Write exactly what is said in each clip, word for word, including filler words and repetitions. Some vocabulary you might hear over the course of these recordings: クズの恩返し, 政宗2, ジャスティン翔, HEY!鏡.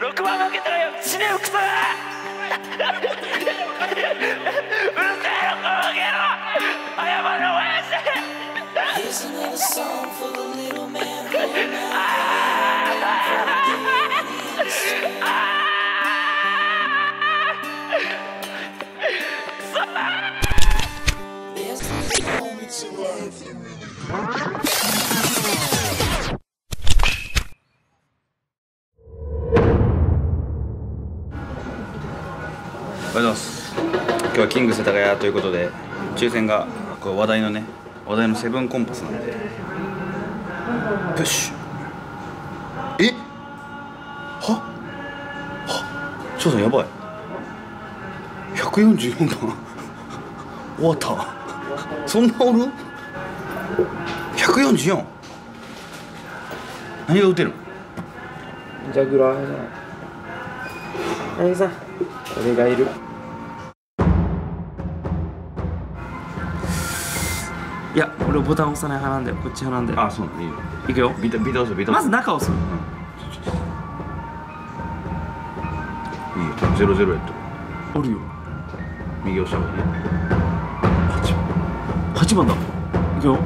ろくばん負けたら死ねよクソおはようございます。今日はキング世田谷ということで、抽選がこう話題のね、話題のセブンコンパスなんで、プッシュ。え？は？は？翔さんやばい。ひゃくよんじゅうよんばん。終わった。そんなおる ？ひゃくよんじゅうよん。何が打てる？ジャグラーじゃない。ナミさん、俺がいる。いや、俺ボタン押さない派なんだよ。こっち派なんだよ。あ、そうなんだ。いいよ。いくよ。ビタビタ押すビタ。まず中押す。うん。いいよ。ゼロゼロやってる。あるよ。右押した方がいい。八番。八番だ。いくよ。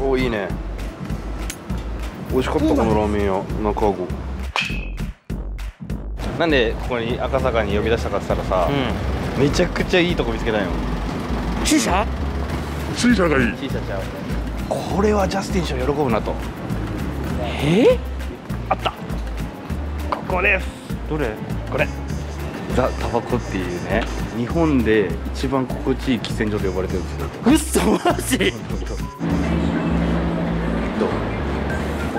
おおいいね。美味しかったこのラーメン屋中子。なんでここに赤坂に呼び出したかって言ったらさ、うん、めちゃくちゃいいとこ見つけたんよ。シーシャ？シーシャがいい。シーシャちゃう。これはジャスティン賞喜ぶなと。えー？あった。ここです。どれ？これ。ザ・タバコっていうね、日本で一番心地いい喫煙所と呼ばれてるんですよ。うっそマジ？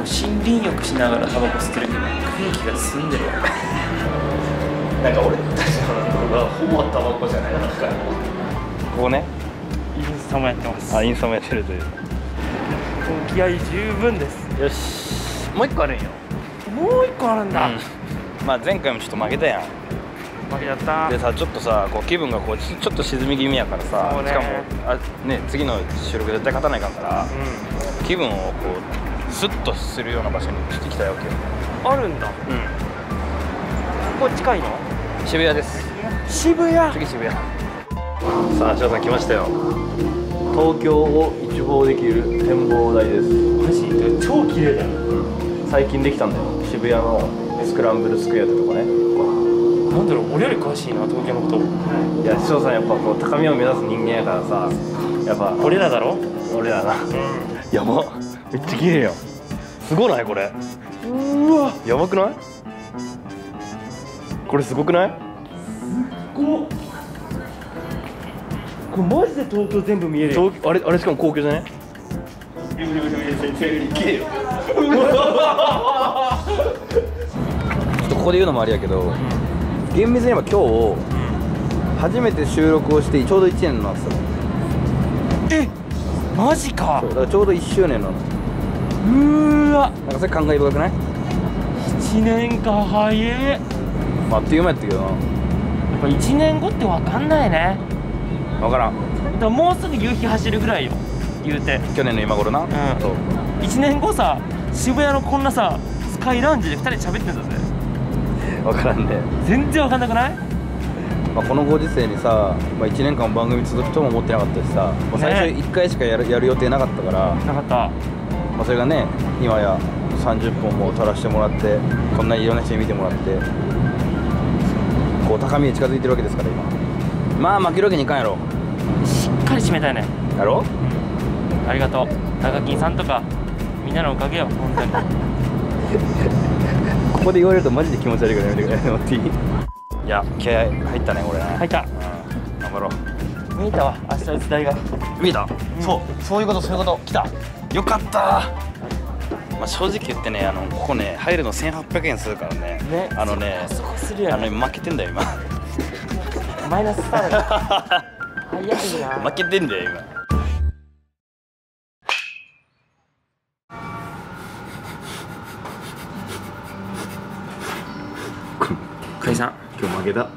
森林浴しながらタバコ吸ってるけど空気が澄んでるわなんか俺たちの動画はほぼタバコじゃないなんかここねインスタもやってます。あ、インスタもやってるという。気合十分です。よし、もう一個あるんよ。もう一個あるんだ、うん、まあ前回もちょっと負けたやん。負けちゃったでさ、ちょっとさこう気分がこうちょっと沈み気味やからさ、ね、しかもあ、ね、次の収録絶対勝たないかんから、うん、気分をこうスッとするような場所にしてきたわけよ。あるんだ。うん。ここ近いの？渋谷です。渋谷。次渋谷。さあ、翔さん来ましたよ。東京を一望できる展望台です。マジで超綺麗だよ。うん。最近できたんだよ。渋谷のスクランブルスクエアってとこね。なんだろう、俺より詳しいな東京のこと。いや、翔さんやっぱこう高みを目指す人間やからさ、やっぱ俺らだろ？俺らな。うん、やば。めっちゃ綺麗やん。すごないこれ。うわ、やばくない？これすごくない？すごっ。これマジで東京全部見えるよ。あれあれしかも皇居じゃね？ビビビビビ綺麗よ。ちょっとここで言うのもあれやけど、厳密に言えば今日初めて収録をしてちょうどいちねんなんですよ。え、マジか。そうだからちょうどいっしゅうねんなの。うーわ、なんかそれ感慨深くない？いちねんか、早い。まあ、あっという間やったけどな。やっぱいちねんごって分かんないね。分からん。でももうすぐ夕日走るぐらいよ、言うて。去年の今頃な。うん。そう。いちねんごさ、渋谷のこんなさ、スカイラウンジでふたりで喋ってんだぜ。分からんで、ね。全然分かんなくない？まあこのご時世にさ、まあ、いちねんかん番組続くとも思ってなかったしさ、ね、最初いっかいしかやる、やる予定なかったから。なかった。まあそれがね、今やさんじゅっぽんも撮らせてもらって、こんなにいろんな人に見てもらって、こう高みに近づいてるわけですから、今。まあ、負けるわけにいかんやろ。しっかり締めたいね。やろ？ありがとう、高木さんとか、みんなのおかげよ、本当に。ここで言われると、マジで気持ち悪いからやめてくれ、待っていい？いや、気合入ったね、これね。入った。頑張ろう。見えたわ、明日打つ台が。見えた？そう、そういうこと、そういうこと、来た。よかったー。まあ正直言ってね、あのここね入るのせんはっぴゃくえんするからね。ね、あのね、そこするやん。あの今負けてんだよ今。マイナスさん。早いな。負けてんだよ今。解散。今日負けた。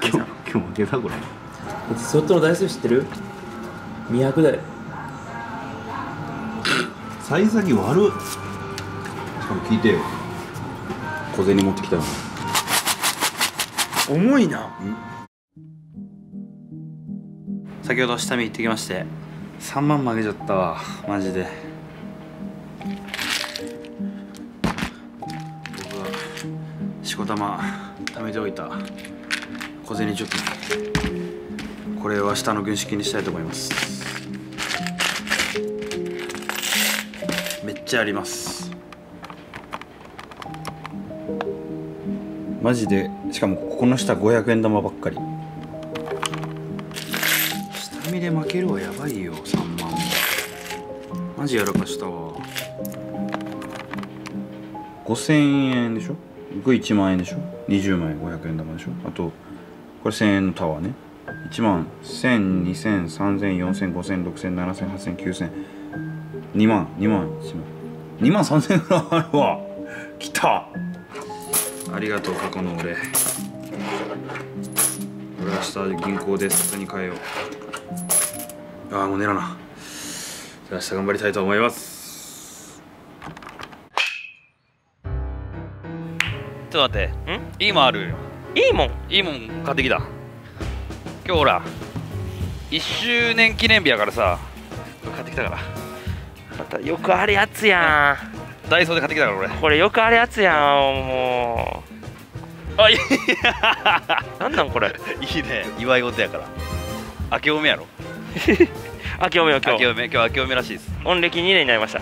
解散。今日負けたこれ。スロットの台数知ってる？にひゃく台。幸先悪っ。しかも聞いてよ。小銭持ってきたの。重いな。先ほど下見行ってきまして、さんまん負けちゃったわ。マジで。僕はしこたま貯めておいた小銭貯金、これを明日の軍資金にしたいと思います。めっちゃあります。マジで、しかもここの下ごひゃくえん玉ばっかり。下見で負けるはやばいよ。さんまんもマジやらかしたわ。ごせんえんでしょ、僕いちまんえんでしょ、にじゅうまんえんごひゃくえん玉でしょ、あとこれせんえんのタワーね、いちまん、せん、にせん、さんぜん、よんせん、ごせん、ろくせん、ななせん、はっせん、きゅうせん、にまん、にまん、いちまん、にまんさんぜんえんくらいあるわ。きた、ありがとう過去の俺。俺明日銀行で札に変えよう。ああもう寝らな。明日頑張りたいと思います。ちょっと待って。ん？いいもんあるよ。いいもん。いいもん買ってきた。今日ほらいっしゅうねん記念日やからさ、買ってきたから。またよくあるやつやん。ダイソーで買ってきたから俺。これよくあるやつやん、もう。あ、いや。なんなんこれ。いいね。祝い事やから。明けおめやろ。明けおめよ今日。明けおめ、今日明けおめらしいです。音歴にねんになりました。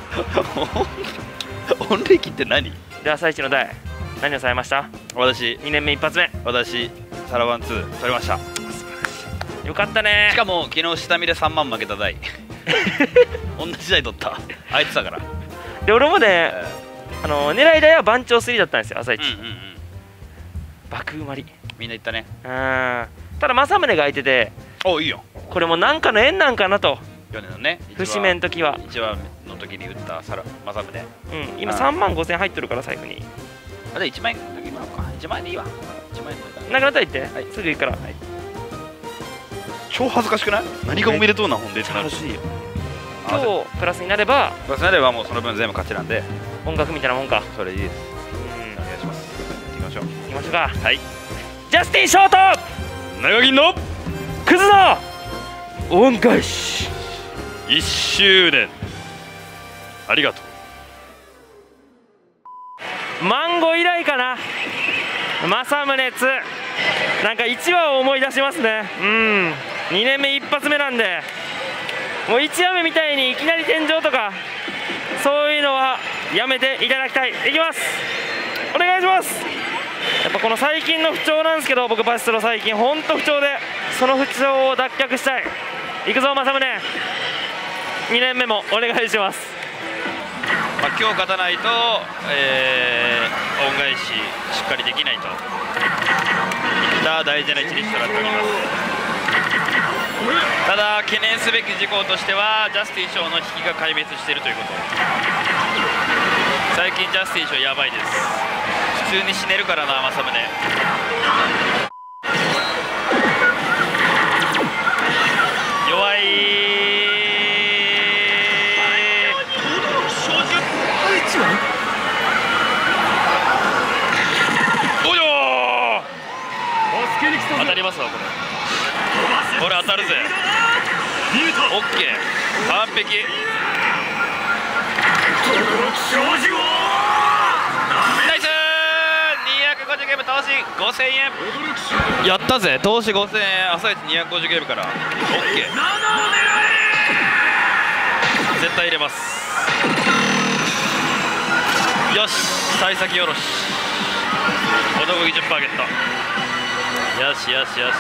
音歴って何？で朝一の代。何をされました？私。にねんめ一発目。私サラワンツー取りました。よかったね。しかも昨日下見でさんまん負けた代。同じ代取った。あいつだから。で俺もね、あの狙い台は番長スリーだったんですよ、朝一。爆埋まりみんな言ったね。うん、ただ政宗が空いてて、おいいよ、これもなんかの縁なんかなと。よねんのね、節目の時は一番の時に打った政宗、うん、今さんまんごせん入ってるから財布に。あれいちまんえんだけもらおうか。いちまんえんでいいわ。いちまんえんなくなったら言って、はい、すぐ行くから、はい、超恥ずかしくない？何がおめでとうな、ほんでってなるしいよ。今日プラスになれば、プラスになればもうその分全部勝ちなんで、音楽みたいなもんか。それいいです。うん、お願いします。行きましょう、行きましょうか。はい、ジャスティンショート長銀のクズの恩返しいっしゅうねんありがとう。マンゴ以来かな、政宗ツー。なんかいちわを思い出しますね。うん、にねんめ一発目なんで、もう一雨みたいにいきなり天井とかそういうのはやめていただきたい。いきます。お願いします。やっぱこの最近の不調なんですけど、僕バシスロ最近ほんと不調で、その不調を脱却したい。いくぞ政宗。にねんめもお願いします。まあ、今日勝たないと、えー、恩返ししっかりできないといった大事な一日となっております。ただ懸念すべき事項としては、ジャスティン賞の引きが壊滅しているということ。最近ジャスティン賞やばいです。普通に死ねるからな政宗。弱い。およー、当たりますわこれ。これ当たるぜ。オッケー、完璧。ナイス。にひゃくごじゅうゲーム投資ごせんえん。やったぜ、投資ごせんえん。朝一にひゃくごじゅうゲームから。オッケー。絶対入れます。よし、幸先よろし。お得意 じゅっパーセント ゲット。よしよしよしよしよし。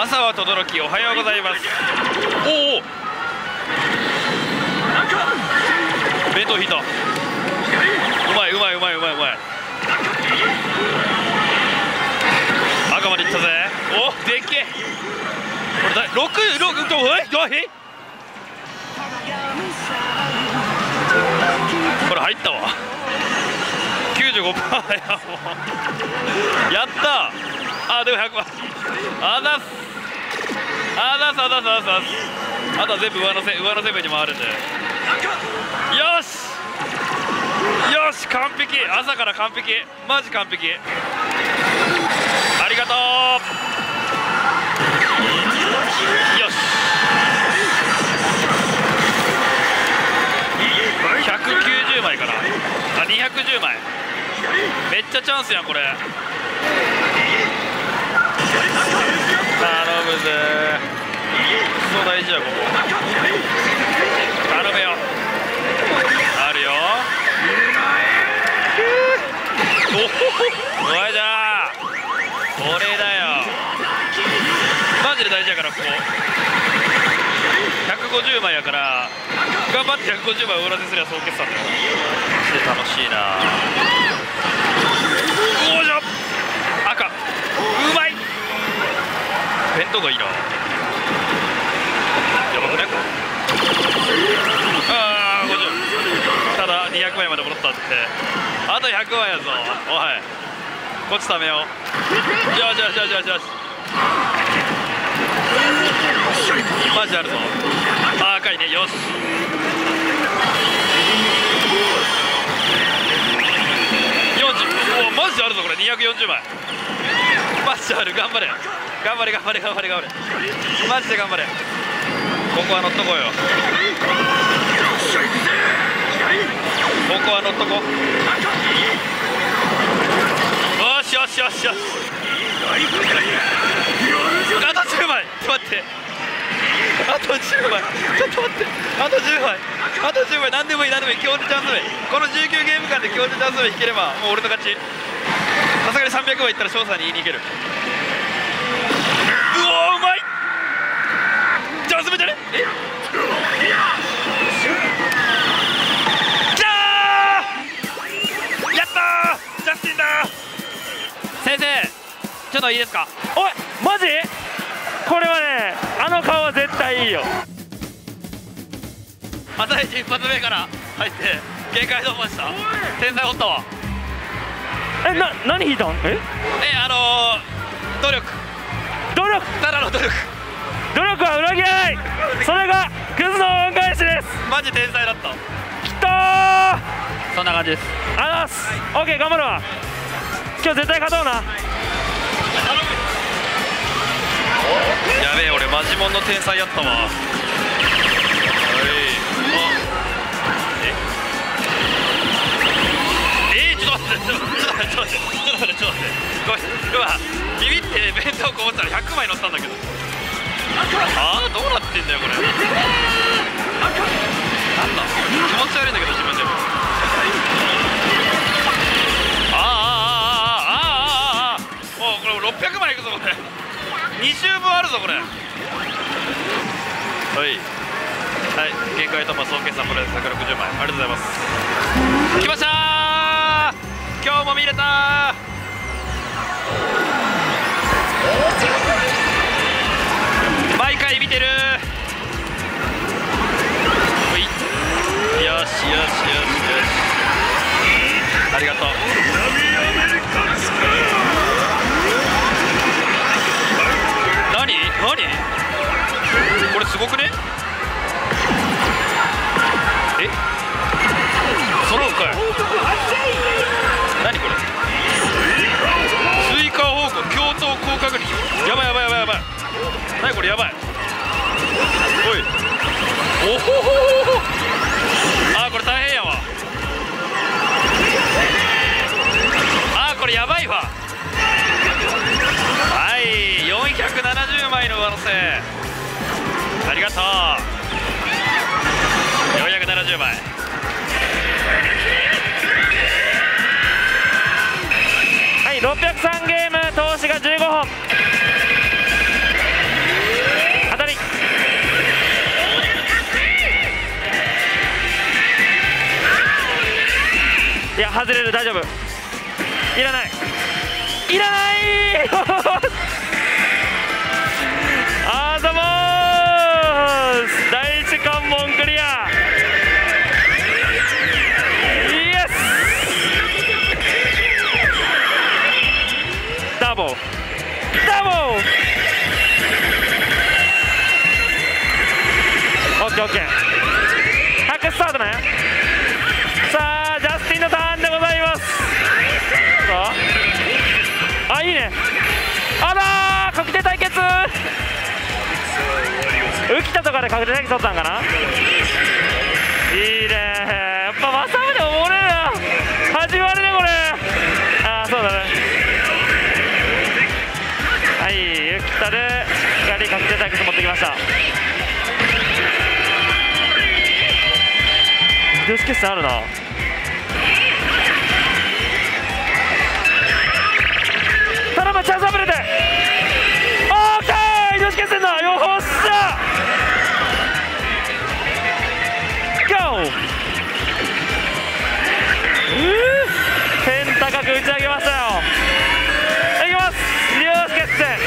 朝は轟、おはようございます。おお、弁当引いた。うまいうまいうまいうまいうまい。赤までいったぜ。おっ、でっけえ。これだいろくろく、どうえどうえこれ入ったわ。きゅうじゅうごごパーセント やもうやった。あでも ひゃくパーセント あざっすあざっすあざっすあざっす。あとは全部上のせ上のセブンに回るんで、よしよし完璧。朝から完璧、マジ完璧。ありがとう。よしひゃくきゅうじゅうまいかなあ、にひゃくじゅうまい。めっちゃチャンスやんこれ。頼むぜ、そう大事やここ。頼むよ、あるよ。おおおいじゃあこれだよ、マジで大事やから。ここひゃくごじゅうまいやから頑張ってひゃくごじゅうまい上乗せすりゃ総決算だよ。楽しいな。おーじゃ赤うまい。弁当がいいな。やばくね。ああごじゅう。ただにひゃくまいまで戻ったって。あとひゃくまいやぞ。おいこっち貯めよう。よしよしよしよしよし。マジあるぞ。あ赤いね、よし。マジあるぞこれ。にひゃくよんじゅうまいマジある。頑張れ頑張れ頑張れ頑張れ頑張れマジで頑張れ。ここは乗っとこうよ、ここは乗っとこう。よしよしよしよし。あとじゅうまい、ちょっと待って、あとじゅうまい、ちょっと待って、あとじゅうまい、あとじゅうまい、何でもいい何でもいい。強制チャンス目、このじゅうきゅうゲームかんで強制チャンス目引ければもう俺の勝ち。さすがにさんびゃくまいいったら翔さんに言いに行ける。うおーうまい。チャンス目じゃねえ。じゃーやったー、ジャスティンだー。先生ちょっといいですか。おいマジこれはね、あの顔は絶対いいよ。朝一一発目から入って限界突破した。天才おったわ。えな何引いたん。ええあのー、努力努力ただの努力努力は裏切らないそれがクズの恩返しです。マジ天才だった。きっとーそんな感じです。ありがとうございます。 OK 頑張るわ。今日絶対勝とうな、はい。やべえ俺マジモンの天才やったわ。はいええちょっと待ってちょっと待ってちょっと待ってちょっと待ってちょっと待ってごめん今ビビって弁当こぼしたらひゃくまい乗ったんだけど。ああどうなってんだよこれ。なんだ気持ち悪いんだけど自分でも。あああああああああああもうこれろっぴゃくまいいくぞこれ。にしゅうぶんあるぞこれ。はいはい限界突破総決算これひゃくろくじゅうまいありがとうございます。来ましたー。今日も見れたー。毎回見てるー。はいよしよしよしよしありがとう。何これすごくね。え揃うかい。何これスイカ方向共闘高確率。やばいやばいやばいやばい。何これやばい。おいおほほほほ。あーこれ大変やわ。あーこれやばいわ。はいよんひゃくななじゅうまいの上乗せありがとう。よんひゃくななじゅうまいはいろっぴゃくさんゲーム投資がじゅうごほん当たり。いや外れる大丈夫いらないいらないあざもーす。第一関門クリアイエスオッケー。タックスタートね。さあジャスティンのターンでございます。あ、いいね。あらー、確定対決。浮田とかで確定対決取ったんかな。いいね。やっぱマサムで溺れるな。始まるねこれ。あー、そうだね。はい、浮田で左確定対決持ってきました。デュース決戦あるな。頼む、チャンスあぶれて。オーケー、デュース決戦だ。よっしゃ。ゴー。天高く打ち上げましたよ。いきます。デュース決戦。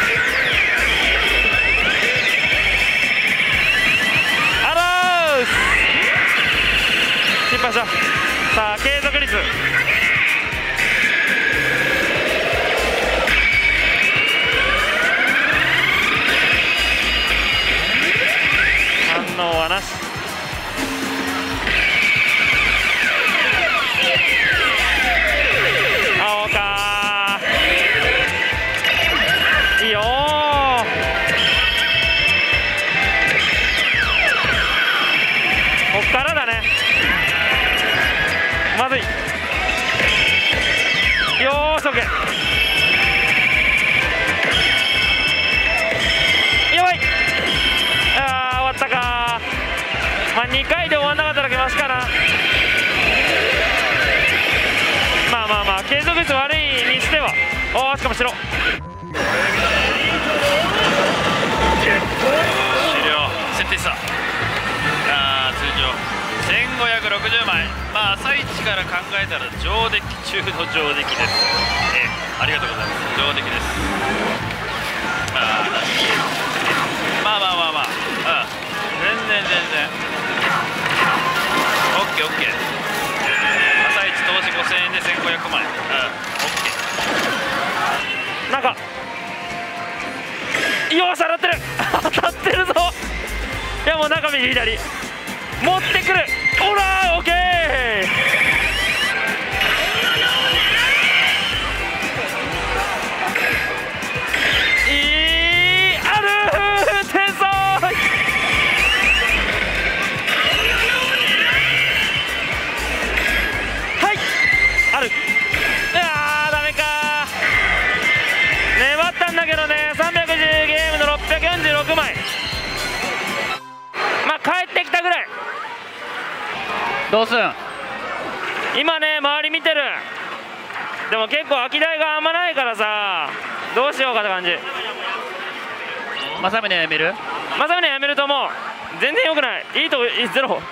アロース。失敗した。さあ継続率、反応はなし。青かー、いいよー。こっからだね。まずい。よーし、オッケー。やばい。あー、終わったかー。まあ、にかいで終わんなかったらけましかな。まあまあまあ、継続率悪いにしては。おー、しかもしろ。終了。設定した。あー、通常。せんごひゃくろくじゅうまい、まあ、朝一から考えたら上出来中の上出来です、えー、ありがとうございます、上出来です、まあ、まあまあまあまあ、ああ全然全然、オッケーオッケー、朝一投資ごせんえんでせんごひゃくまん、ああオッケー、なんか、よーし、当たってる、当たってるぞ、いやもう中身左。持ってくる。オラー、オッケー。いい、あるー、天才。はい、ある。あー、ダメかー。粘ったんだけどね、さんびゃくじゅうゲームのろっぴゃくよんじゅうろくまい。まあ、帰ってきたぐらい。どうすん今ね、周り見てる。でも結構空き台があんまないからさ、どうしようかって感じ。正宗やめる正宗やめると思う。全然よくない。いいとこゼロ。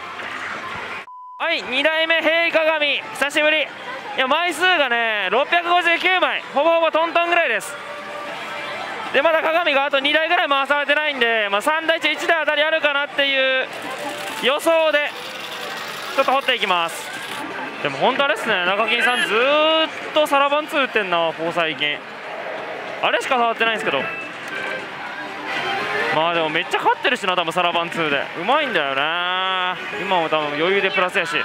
はい、にだいめヘイ!鏡、久しぶり。いや、枚数がねろっぴゃくごじゅうきゅうまい、ほぼほぼトントンぐらいです。でまだ鏡があとにだいぐらい回されてないんで、まあ、さんだい中いちだい当たりあるかなっていう予想でちょっと掘っていきます。でも本当あれですね、中金さんずーっとサラバンツー打ってんな、ここ最近。あれしか触ってないんですけど。まあでもめっちゃ勝ってるしな、多分サラバンツーで。うまいんだよな。今も多分余裕でプラスやし。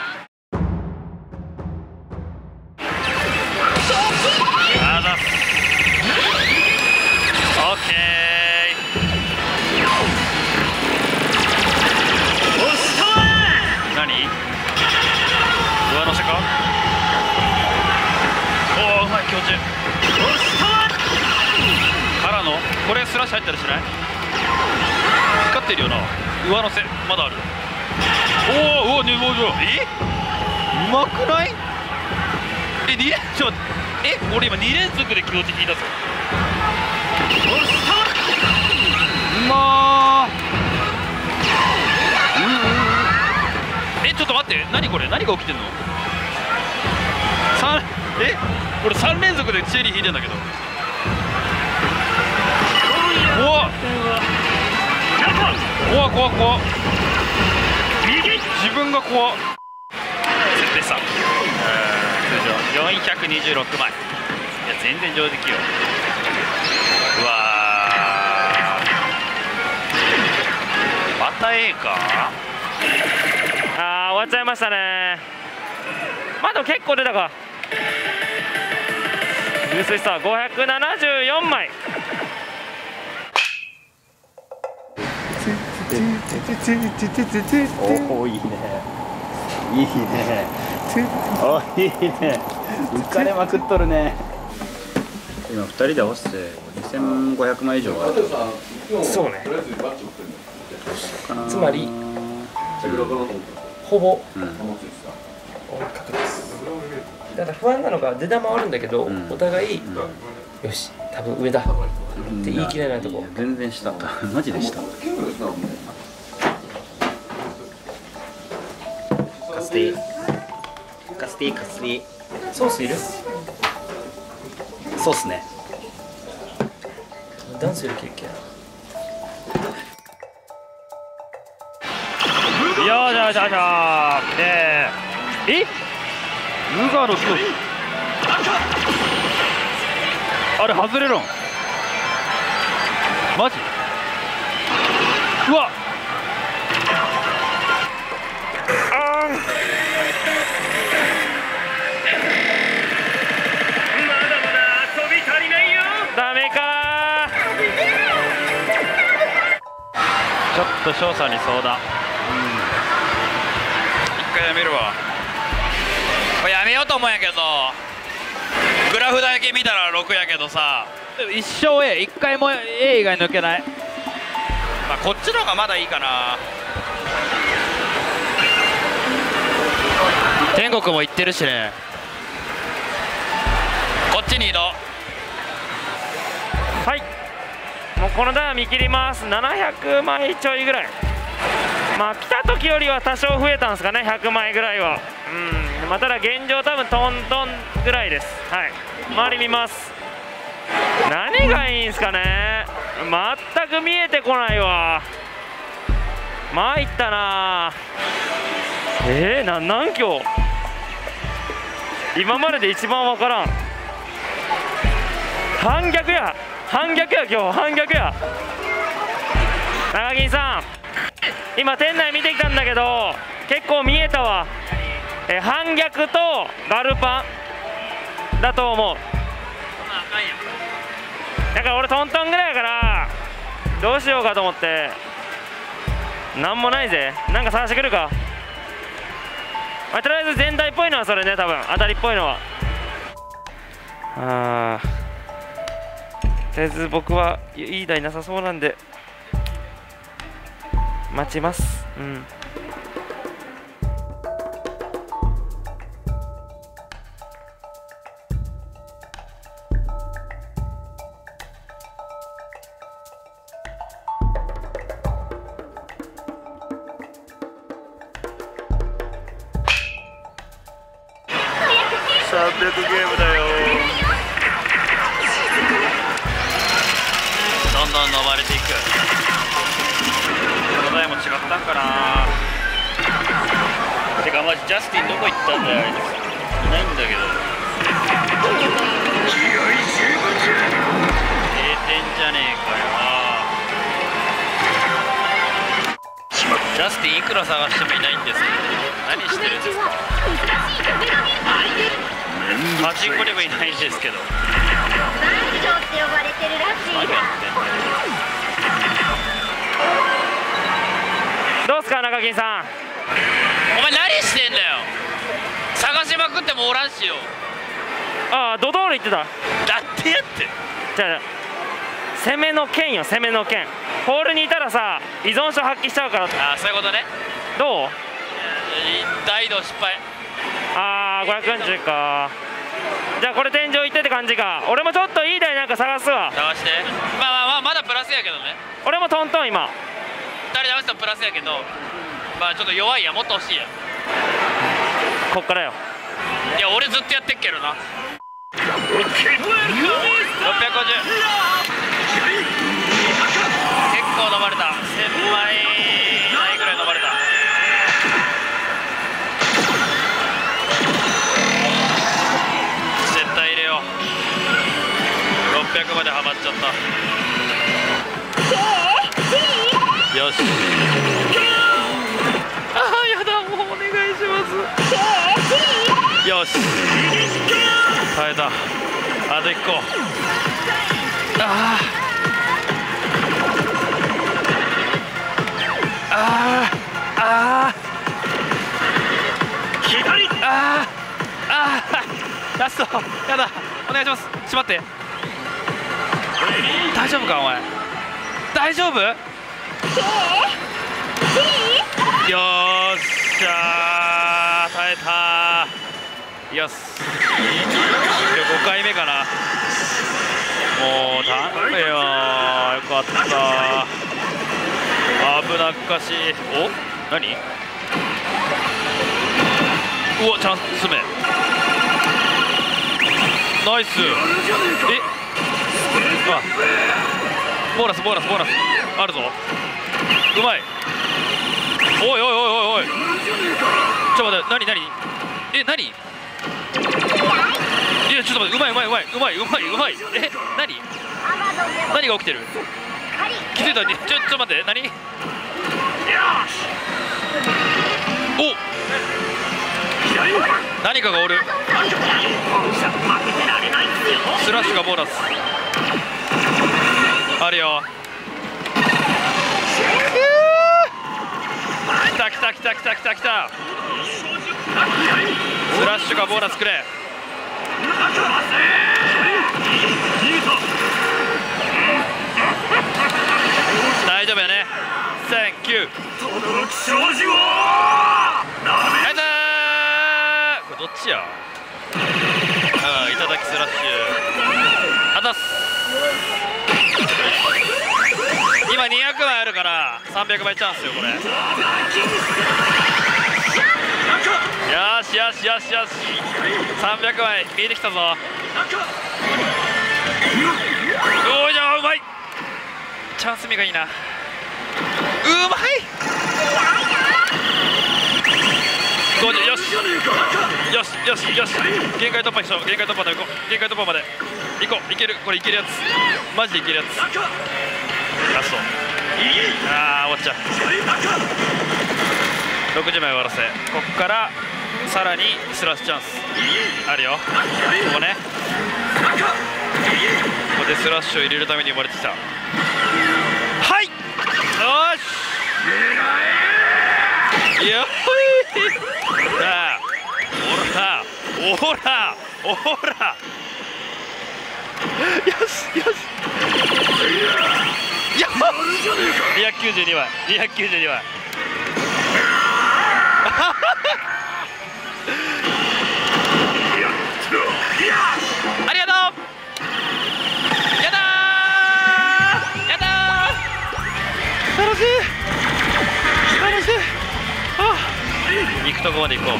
あざっす。オッケー。からのこれスラッシュ入ったりしない？光ってるよな。上乗せまだある。おお、うわ、ね、え、うまくない？え、に連続、え、俺今にれんぞくで気持ち引いたぞ。うまー。え、ちょっと待って、何これ、何が起きてんの？さん、え？俺さんれんぞくでチェリー引いてんだけど。怖っ、怖っ怖っ怖っ、自分が怖っ。設定した。よんひゃくにじゅうろくまい。いや全然上出来よ。うわー、また A か。わっちゃいましたね。まあでも結構出たか。流水さごひゃくななじゅうよんまい。おおいいね、いいね、おおいいね、浮かれまくっとるね。今ふたりで合わせてにせんごひゃくまい以上ある。そうね、つまり、うん、ほぼ、うん、確です。だから不安なのが出玉あるんだけど、うん、お互い、うん、よし多分上だって言い切れないとこ。全然下マジで下。カスティカスティカスティソースいる？ソースね。ダンスいる経験。よいしょよいしょよいしょ。えー、え？ルガーの一つ。あれ外れろん。マジ？うわ。あん。まだまだ遊び足りないよ。ダメか。ちょっと勝者に相談。うん、一回やめるわ。やめようと思うんやけど、グラフだけ見たらろくやけどさ、一生 A、 一回も A 以外抜けない。まあこっちの方がまだいいかな。天国も行ってるしね。こっちに移動。はい、もうこの台は見切ります。ななひゃくまいちょいぐらい。まあ来た時よりは多少増えたんですかね、ひゃくまいぐらいは。うん、まあ、ただ現状多分トントンぐらいです。はい、周り見ます。何がいいんすかね、全く見えてこないわ。参ったな。えー、な何強、今までで一番分からん。反逆や反逆や今日反逆や。高木さん今店内見てきたんだけど結構見えたわ。え、反逆とガルパンだと思う。だから俺トントンぐらいやからどうしようかと思って。なんもないぜ。なんか探してくるか、まあ、とりあえず全体っぽいのはそれね、多分当たりっぽいのは。あー、とりあえず僕はいい台なさそうなんで待ちます。うん、さんびゃくゲームだよ。どんどん飲まれていく。この台も違ったんかな。てかまじジャスティンどこ行ったんだよ。いないんだけど。気合い十分じゃ。閉店じゃねえかよ。ジャスティンいくら探してもいないんですけど。何してるんですか。パチンコにもいないんですけど。南条って呼ばれてるらしいな。どうすか中金さん。お前何してんだよ。探しまくってもおらんしよ。ああ、ドドール行ってた。だってやって。じゃあ攻めの剣よ、攻めの剣。ホールにいたらさ依存症発揮しちゃうから。ああ、そういうことね。どう？大移動失敗。ああ、ごひゃくよんじゅうか。じゃあこれ天井行ってって感じか。俺もちょっといい台なんか探すわ。探して。まあまあまあまだプラスやけどね。俺もトントン今。ふたり合わせたプラスやけど、まあちょっと弱いや、もっと欲しいや。こっからよ。いや俺ずっとやってっけどな。ろっぴゃくごじゅう。結構飲まれた。せんまい。ろっぴゃくまでハマっちゃった。よし。ああやだ、もうお願いしよし、耐えた。あといっこ。ああああ左あああラストやだ、お願いします。縛って。大丈夫かお前、大丈夫？よっしゃー、耐えたー。よし、ごかいめかな。もう頼むよー、よかったー。危なっかしい。お、何？うわ、チャンス詰めナイス。え、あ、ボーナスボーナスボーナスあるぞ。うまい。おいおいおいおいおい、ちょっと待って、何何、え、何、いや、ちょっと待って、うまいうまいうまいうまいうまいうまい、え、何何が起きてる、気づいた、ちょちょっと待って、何、お、何かがおる。スラッシュがボーナスあるよ。きたきたきたきたきたきた、スラッシュがボーナスくれ。大丈夫やね、センキュー。ナイス、これどっちや、うん、いただきスラッシュ、あたっす。今にひゃくまいあるからさんびゃくまいチャンスよこれ。よしよしよしよし、さんびゃくまい見えてきたぞ。おー、じゃあうまい、チャンス目がいいな。うまい、よしよしよしよし、限界突破にしよう、限界突破まで行こう、限界突破まで行こう、いける、これいけるやつ、マジでいけるやつ。ラスト、あー終わっちゃう。ろくじゅうまい終わらせ、ここからさらにスラッシュチャンスあるよ。ここね、ここでスラッシュを入れるために生まれてきた。はい、よし、やっほいさあ、ほらほらほら、よしよし、にひゃくきゅうじゅうにまい、にひゃくきゅうじゅうにまいありがとう、やだーやだー、楽しい楽しい、ああ、行くとこまで行こう。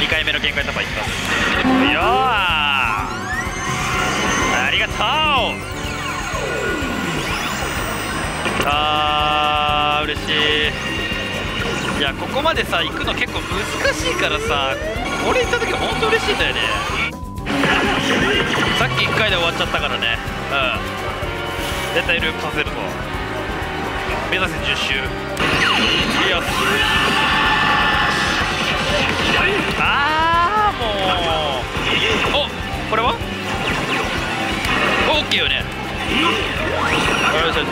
にかいめの限界突破行きますよー。ありがとう。あー、嬉しい。いや、ここまでさ行くの結構難しいからさ、これ行った時本当嬉しいんだよね。さっきいっかいで終わっちゃったからね。うん、絶対ループさせるぞ。目指せじゅっしゅう。いいよ。あー、もう、お、これはオッケーよね。よしよし、ありがとう。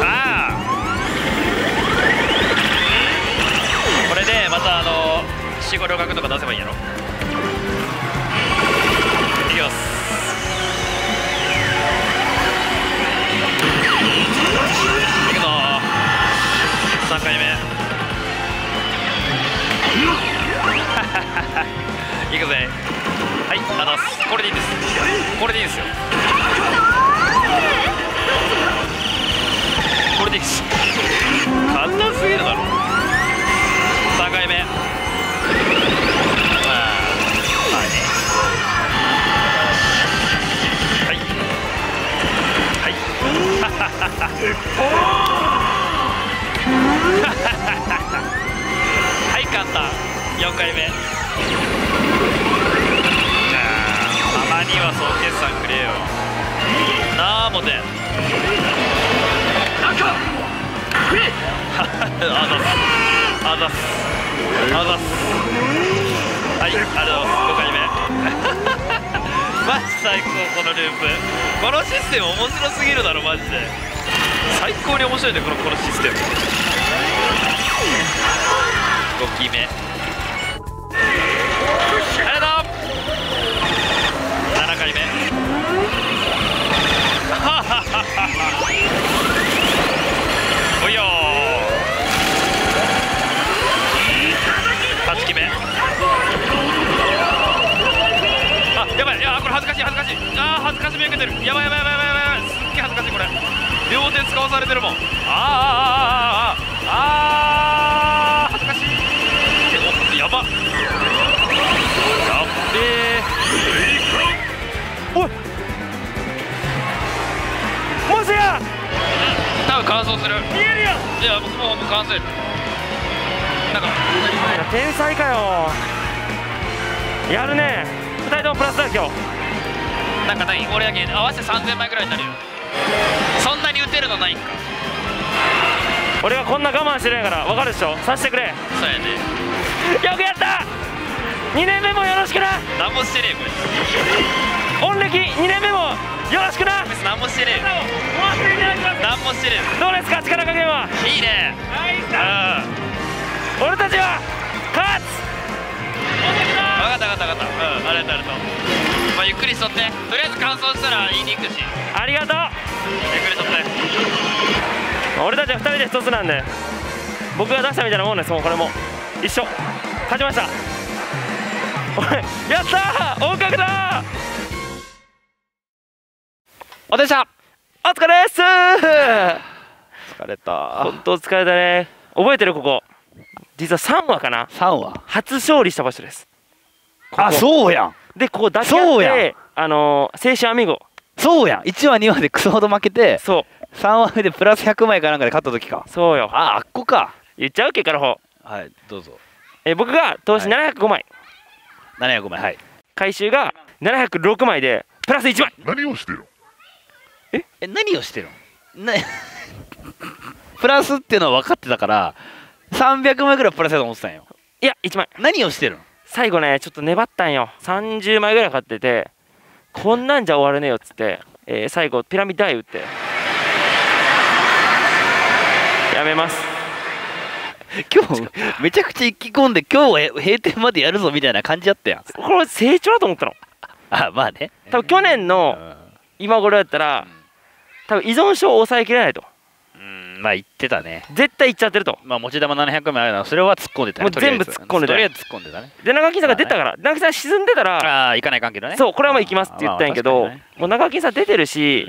さあ、これでまたあの四五六角とか出せばいいんやろ。いきます。いくぞ。さんかいめ。いくぜ。はい、あの、これでいいんです、これでいいんですよ、これでいいです。簡単すぎるだろ。さんかいめ、ああ、はいはいはい、簡単。よんかいめ、たまには総決算くれよなあ。モテ、あざっすあざっす、はい、ありがとうございます。ごかいめマジ最高、このループ、このシステム面白すぎるだろマジで。最高に面白いねこのこのシステム。ごきめあれだ、ななかいめおいよー、はちきめ、やばい、いやこれ恥ずかしい恥ずかしい、あー恥ずかしみ受けてる、やばいやばいやばいやばい、すっげえ恥ずかしいこれ、両手使わされてるもん、あーあーあーあーあー恥ずかしい、おやばやっべー、おいもしや多分乾燥する、見えるよ、いや僕もう乾燥する、なんか天才かよ、やるねふたりともプラスだよ今日。なんかない俺だけ合わせてさんぜんまいくらいになるよ。そんなに打てるのないんか。俺がこんな我慢してないから分かるでしょ、さしてくれ。そうやね、よくやった、にねんめもよろしくな。何もしてねえこれ、音歴にねんめもよろしくな。何もしてねえ何もしてねえ。どうですか力加減は。いいね、うん、俺たちは勝つ。分かった分かった分かった、うん、ありがとうありがとう、まあ、ゆっくりしとって、とりあえず乾燥したらいい肉し、ありがとう、ゆっくりしとって。俺たちはふたりでひとつなんで、僕が出したみたいなもんですもん。これも一緒、勝ちました。俺やったー、合格だー。お疲れでした、お疲れっすー。疲れたー、本当疲れたね。覚えてる、ここ実はさんわかな、さんわ初勝利した場所です。ここ、あ、そうやん。でここだけやってあのー、青春アミーゴ、そうやん。いちわにわでクソほど負けて、そうさんわめでプラスひゃくまいかなんかで勝った時か。そうよ、ああっこか、言っちゃう結果の方、はい、どうぞ。え僕が投資ななひゃくごまい、はい、ななひゃくごまい、はい、回収がななひゃくろくまいでプラスいちまい。何をしてるの、ええ何をしてるのなプラスっていうのは分かってたからさんびゃくまいぐらいプラスだと思ってたんよ。いやいちまい。何をしてるの。最後ねちょっと粘ったんよ、さんじゅうまいぐらい買ってて、こんなんじゃ終われねえよっつって、えー、最後ピラミッドアイ打ってやめます。今日めちゃくちゃ意気込んで今日は閉店までやるぞみたいな感じだったやん。これ成長だと思ったの。あまあね、多分去年の今頃だったら多分依存症を抑えきれないと、まあ言ってたね、絶対行っちゃってると。まあ持ち玉ななひゃくまいあるな、それは突っ込んでたね、もう全部突っ込んでた、とりあえず突っ込んでたね。で長金さんが出たから、長金さん沈んでたらああ行かない関係だね。そうこれはもう行きますって言ったんやけど、もう長金さん出てるし、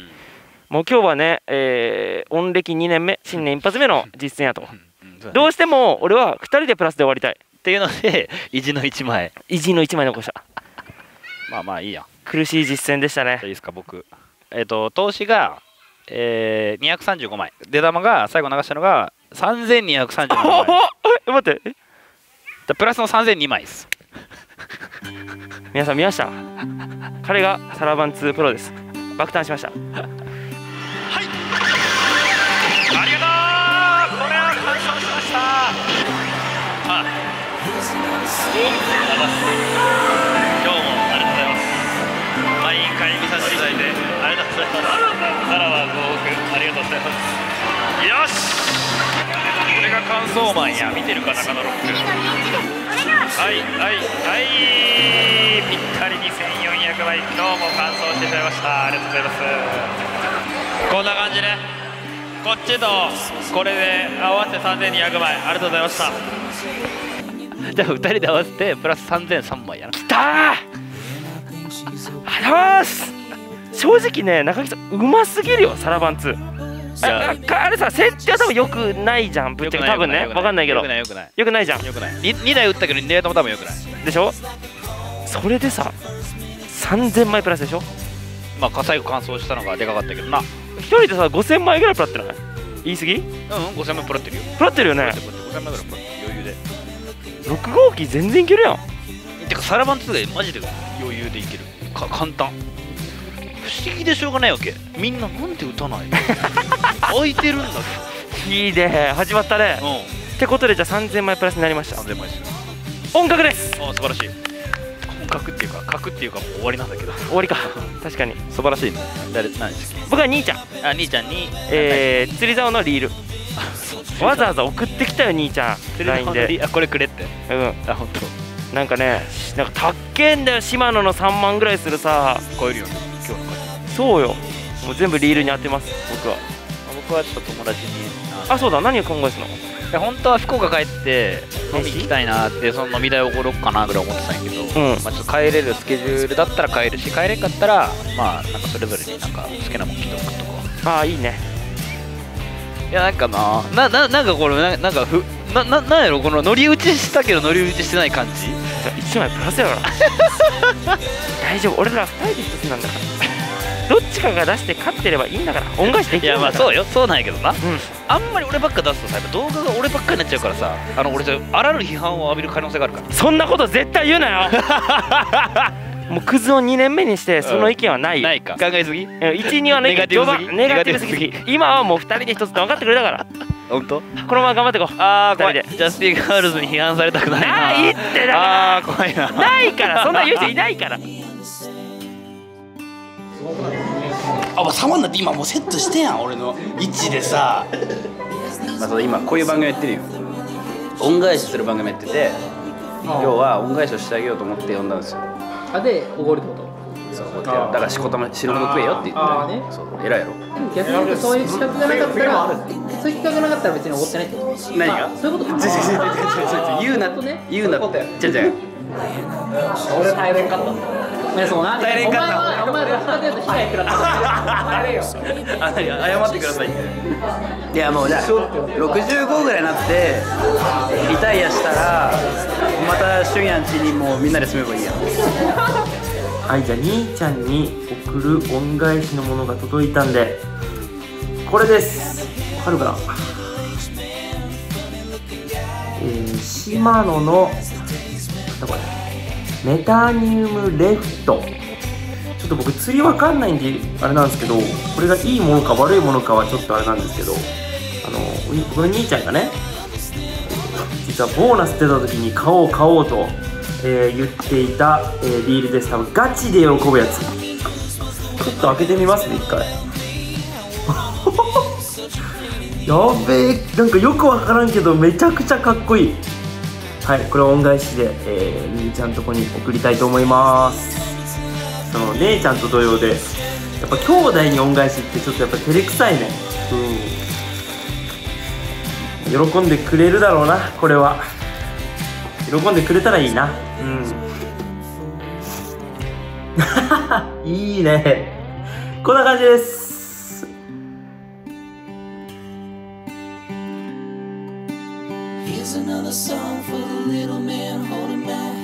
もう今日はねえ音歴にねんめ新年一発目の実戦やと。どうしても俺はふたりでプラスで終わりたいっていうので意地のいちまい、意地のいちまい残した。まあまあいいや、苦しい実戦でしたね。いいですか僕、えっと投資がえー、にひゃくさんじゅうごまい、出玉が最後流したのがさんぜんにひゃくさんじゅうごまい。え待って、じゃプラスのさんぜんにまいです。皆さん見ました、彼がサラバンツープロです。爆誕しました。はい、ありがとう、これは完勝しました。あ今日もありがとうございます。毎回見させていただいてありがとうございます。ならばごおくありがとうございます。よしこれが乾燥マンや、見てるか中野ロック、はいはいはい、ぴったりにせんよんひゃくまい、今日も乾燥していただきました。ありがとうございます。こんな感じね、こっちとこれで合わせてさんぜんにひゃくまい、ありがとうございました。じゃあふたりで合わせてプラスさんぜんさんまいやな、きたーありがとうございます。正直ね、中木さんうますぎるよサラバンツー。あれさ設定は多分よくないじゃん、ぶっちゃけ多分ね、わかんないけどよくないよくないよくないじゃん。にだい打ったけどにだいとも多分よくないでしょ。それでささんぜんまいプラスでしょ。まあ最後乾燥したのがでかかったけどな。ひとりでさごせんまいぐらいプラってない、言い過ぎ。うんごせんまいプラってるよ、プラってるよね。ごせんまいぐらいプラって余裕でろくごうき全然いけるやん。てかサラバンツーでマジで余裕でいけるか、簡単、不思議でしょうがないわけ。みんななんで打たないの空いてるんだけどいいね、始まったね。ってことで、じゃあさんぜんまいプラスになりました。さんぜんまいです。音楽です。あ、素晴らしい。音楽っていうか、格っていうか、もう終わりなんだけど。終わりか、確かに素晴らしい。誰、何ですか。僕は兄ちゃん。あ、兄ちゃんに、えー、釣り竿のリール。わざわざ送ってきたよ、兄ちゃん。釣り竿のリール、あ、これくれって。うん、あ、本当。なんかね、なんかたっけんだよ、シマノのさんまんぐらいするさ。超えるよね、今日の回。そうよ。もう全部リールに当てます、僕は。僕はちょっと友達に。あ、そうだ、何を考えてたの。いや、本当は福岡帰って飲み行きたいなーって、その飲み代をおごろうかなぐらい思ってたんやけど、うん、まあちょっと帰れるスケジュールだったら帰るし、帰れんかったらまあなんかそれぞれになんか好きなもん着ておくとか。ああ、いいね。いや、なんかなー、なななんかこれな、なんかふなななんやろ、この乗り打ちしたけど乗り打ちしてない感じ。いちまいプラスやろ。大丈夫、俺らふたりでひとつなんだから。どっちかが出して勝ってればいいんだから、恩返しできるんだから。いや、まあそうよ、そうなんやけどな、うん、あんまり俺ばっか出すとさ、動画が俺ばっかになっちゃうからさ、あの俺じゃあらぬ批判を浴びる可能性があるから。そんなこと絶対言うなよ。もうクズをにねんめにしてその意見はないよ、うん、ないか。考えすぎ。いち、にはね、ネガティブすぎ。今はもうふたりでひとつって分かってくれたから。本当？このまま頑張っていこう。ああ、怖い。ジャスティン・ガールズに批判されたくないな。ないって、だから。ああ、怖いな。ないから、そんな言う人いないから。あ、もう様になって今もうセットしてやん、俺の位置でさ。まあ今こういう番組やってるよ。恩返しする番組やってて、今日は恩返しをしてあげようと思って呼んだんですよ。あ、でおごるってこと。そうだから、しこたま白物食えよって言ってね。偉いやろ。逆にそういう企画がなかったら、そういう企画がなかったら別におごってないってこと。何がそういうこと。言うな言うなって。じゃじゃ俺耐えれんかったんだ。そうな、大連勝った。お前は謝ってください。いや、もうじゃあろくじゅうごぐらいになってリタイアしたら、また俊也ん家にもうみんなで住めばいいやん。はい、じゃあ兄ちゃんに送る恩返しのものが届いたんで、これです。わかるかな？えー、島野のこれ。メタニウムレフト。ちょっと僕釣りわかんないんであれなんですけど、これがいいものか悪いものかはちょっとあれなんですけど、あの僕の兄ちゃんがね、実はボーナス出た時に買おう買おうと、えー、言っていた、えー、リールです。多分ガチで喜ぶやつ。ちょっと開けてみますね、一回。やべえ、なんかよくわからんけどめちゃくちゃかっこいい。はい、これは恩返しで、えー、兄ちゃんとこに送りたいと思います。その姉ちゃんと同様で、やっぱ兄弟に恩返しってちょっとやっぱ照れくさいね。うん、喜んでくれるだろうな。これは喜んでくれたらいいな。うん。いいね、こんな感じです。Another song for the little man holding back.